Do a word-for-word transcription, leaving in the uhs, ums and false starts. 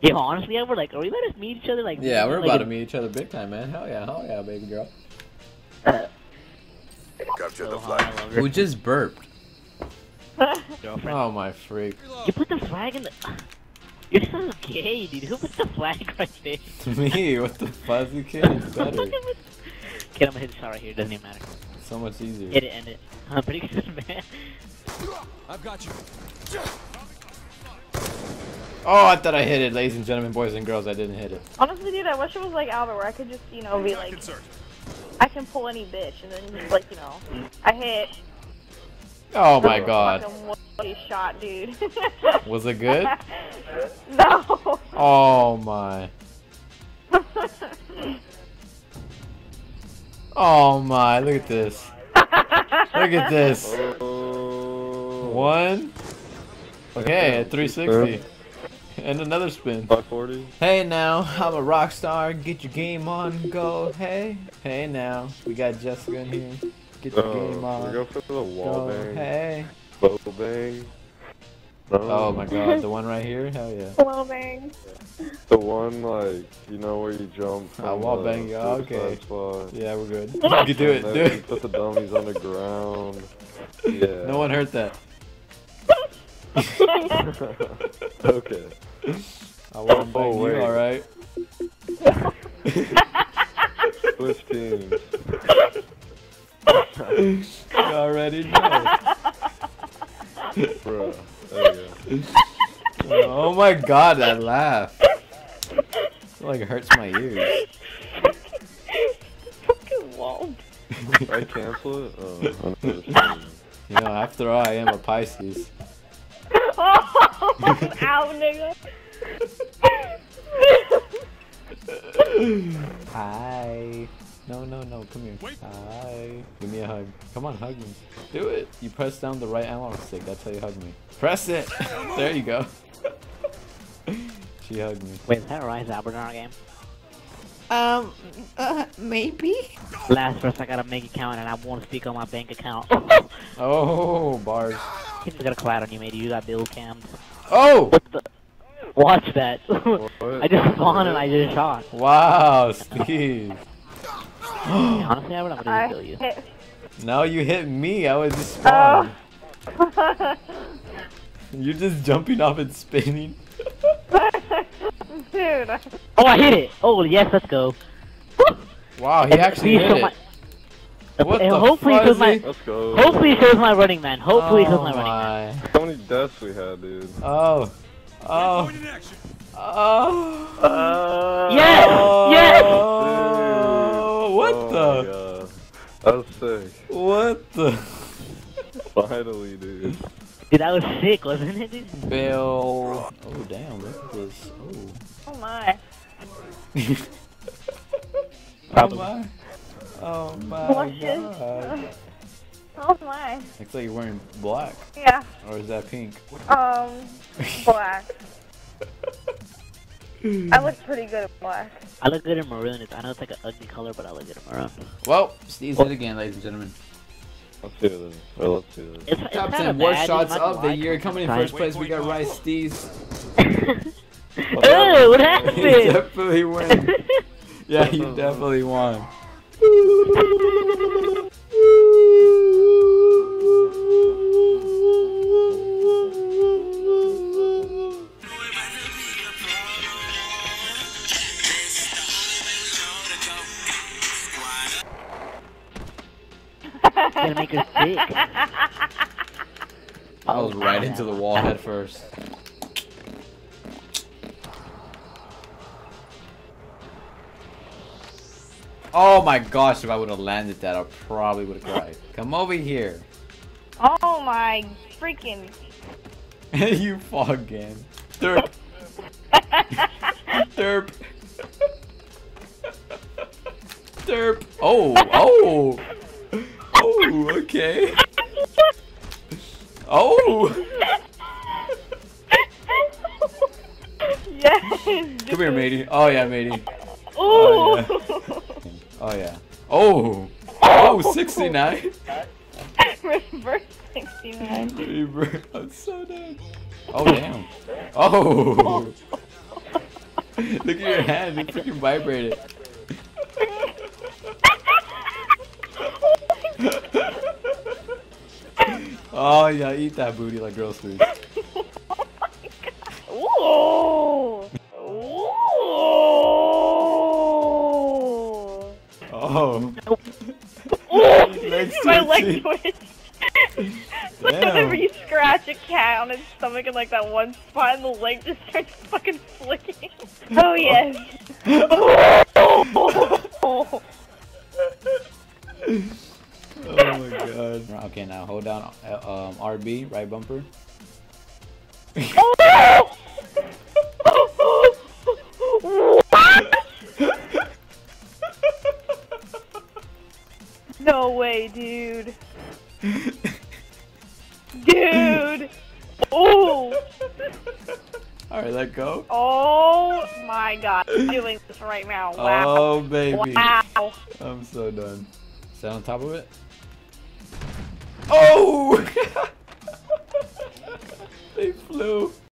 Yeah, honestly, yeah, we're like, are we about to meet each other? Like, yeah, we're like about to meet each other big time, man. Hell yeah, hell yeah, baby girl. Capture so the flag. Who just burped? Oh my freak! You put the flag in the. You're so gay, dude. Who put the flag right there? Me? What the fuck? You kidding? Okay, I'm gonna hit the shot right here. Doesn't even matter. So much easier. Hit it, end it. I'm pretty good, man. I've got you. Oh, I thought I hit it, ladies and gentlemen, boys and girls. I didn't hit it. Honestly, dude, I wish it was like Albert, where I could just, you know, be like, I can pull any bitch, and then just like, you know, I hit. Oh my god. Fucking shot, dude. Was it good? No. Oh my. Oh my, look at this. Look at this. One. Okay, three sixty. And another spin. five forty. Hey now, I'm a rock star. Get your game on, go. Hey, hey now. We got Jessica in here. Get your oh, game on. Go for the wall go, bang. Hey. Bow bang. No. Oh my god, the one right here? Hell yeah. Wall bang. The one, like, you know where you jump. Ah, wall bang, y'all. Okay. Spot. Yeah, we're good. You can do it, do it. Put the dummies on the ground. Yeah. No one heard that. Okay. I won't bang oh, you, alright? Switch teams. You already know. Bro, there you go. Oh my god, that laugh. It like hurts my ears. Fucking wall. Did I cancel it? Oh, you know, after all, I am a Pisces. Oh, ow, nigga. Hi. No, no, no, come here. Wait. Hi. Give me a hug. Come on, hug me. Do it. You press down the right analog stick. That's how you hug me. Press it. There you go. She hugged me. Wait, is that Rise Albert in our game? Um, uh, maybe? Last verse, I gotta make it count, and I won't speak on my bank account. Oh, bars. He's gonna collide on you, matey. You got bill cammed. Oh! What the? Watch that. I just spawned and I just shot. Wow, Steve. Honestly, I would not gonna kill you. Hit. No, you hit me. I was just spawned. Oh. You're just jumping off and spinning. Dude. Oh, I hit it. Oh, yes, let's go. Wow, he and actually hit it. My... What and the hopefully fuck is my... Let's go. Hopefully it shows my running man. Hopefully it oh shows my, my running man. How many deaths we had, dude? Oh. Oh. Oh. Oh. Yes! Oh. Yes! Dude. What oh the? That was sick. What the? Finally, dude. Dude, that was sick, wasn't it, dude? Bill. Oh, damn, look at this. Oh, oh my. Oh, my. Oh, my Blushes. God. Oh, my. Looks like you're wearing black. Yeah. Or is that pink? Um, black. I look pretty good in black. I look good in maroon. I know it's like an ugly color, but I look good in maroon. Well, Steeze it again, ladies and gentlemen. Let's do this. Well, let's do this. It's, it's Top ten worst shots of the year. Coming in first place, we got Rise Steeze. Oh, what happened? He definitely won. Yeah, he definitely won. Gonna make her sick. I was right into the wall head first. Oh my gosh, if I would have landed that, I probably would have cried. Come over here. Oh my freaking. You fog game. Derp. Derp. Derp. Oh, oh. Oh, okay. Oh. Yes. Dude. Come here, matey. Oh yeah, matey. Oh yeah. Oh yeah. Oh. Oh, sixty-nine. Reverse sixty-nine. Reverse. I'm so dead. Oh damn. Oh. Look at your hand, it freaking vibrated. Oh yeah, eat that booty like girls food. Oh my God. Ooh. Ooh. Oh. Legs my leg twitched. Whenever you scratch a cat on its stomach in like that one spot and the leg just starts fucking flicking. Oh yes. Oh, oh. Oh. Oh my God. Okay, now hold down um, R B, right bumper. Oh no! What? No way, dude. Dude! Oh! Alright, let go. Oh my God. I'm doing this right now. Wow. Oh, baby. Wow. I'm so done. Is that on top of it? Oh!